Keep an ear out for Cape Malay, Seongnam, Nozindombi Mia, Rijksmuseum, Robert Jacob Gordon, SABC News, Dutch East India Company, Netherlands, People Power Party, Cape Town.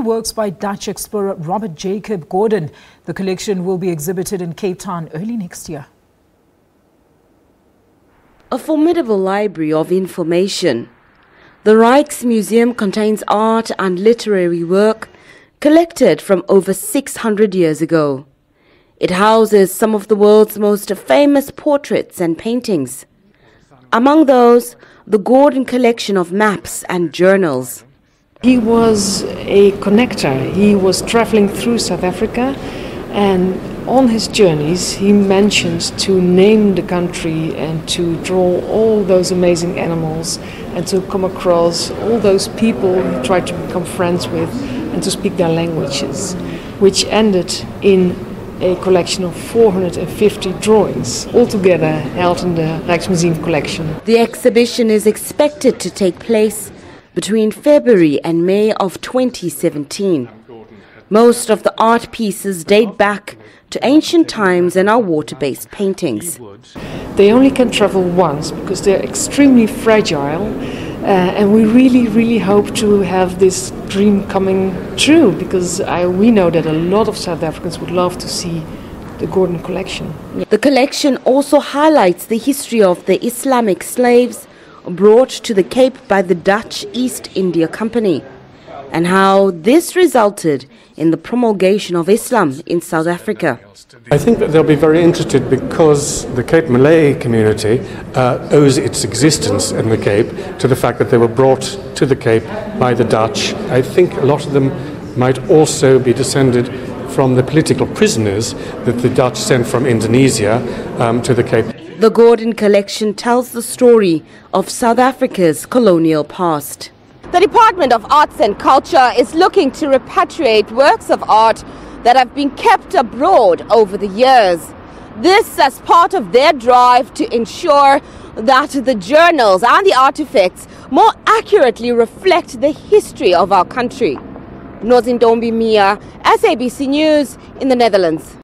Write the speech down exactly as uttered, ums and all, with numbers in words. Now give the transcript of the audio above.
Works by Dutch explorer Robert Jacob Gordon. The collection will be exhibited in Cape Town early next year. A formidable library of information. The Rijksmuseum contains art and literary work collected from over six hundred years ago. It houses some of the world's most famous portraits and paintings. Among those, the Gordon collection of maps and journals. He was a connector. He was traveling through South Africa, and on his journeys he mentions to name the country and to draw all those amazing animals and to come across all those people he tried to become friends with and to speak their languages, which ended in a collection of four hundred fifty drawings, altogether held in the Rijksmuseum collection. The exhibition is expected to take place between February and May of twenty seventeen. Most of the art pieces date back to ancient times and are water-based paintings. They only can travel once because they're extremely fragile, uh, and we really, really hope to have this dream coming true, because I, we know that a lot of South Africans would love to see the Gordon collection. The collection also highlights the history of the Islamic slaves brought to the Cape by the Dutch East India Company, and how this resulted in the promulgation of Islam in South Africa. I think that they'll be very interested because the Cape Malay community uh, owes its existence in the Cape to the fact that they were brought to the Cape by the Dutch. I think a lot of them might also be descended from the political prisoners that the Dutch sent from Indonesia um, to the Cape. The Gordon collection tells the story of South Africa's colonial past. The Department of Arts and Culture is looking to repatriate works of art that have been kept abroad over the years. This as part of their drive to ensure that the journals and the artifacts more accurately reflect the history of our country. Nozindombi Mia, S A B C News in the Netherlands.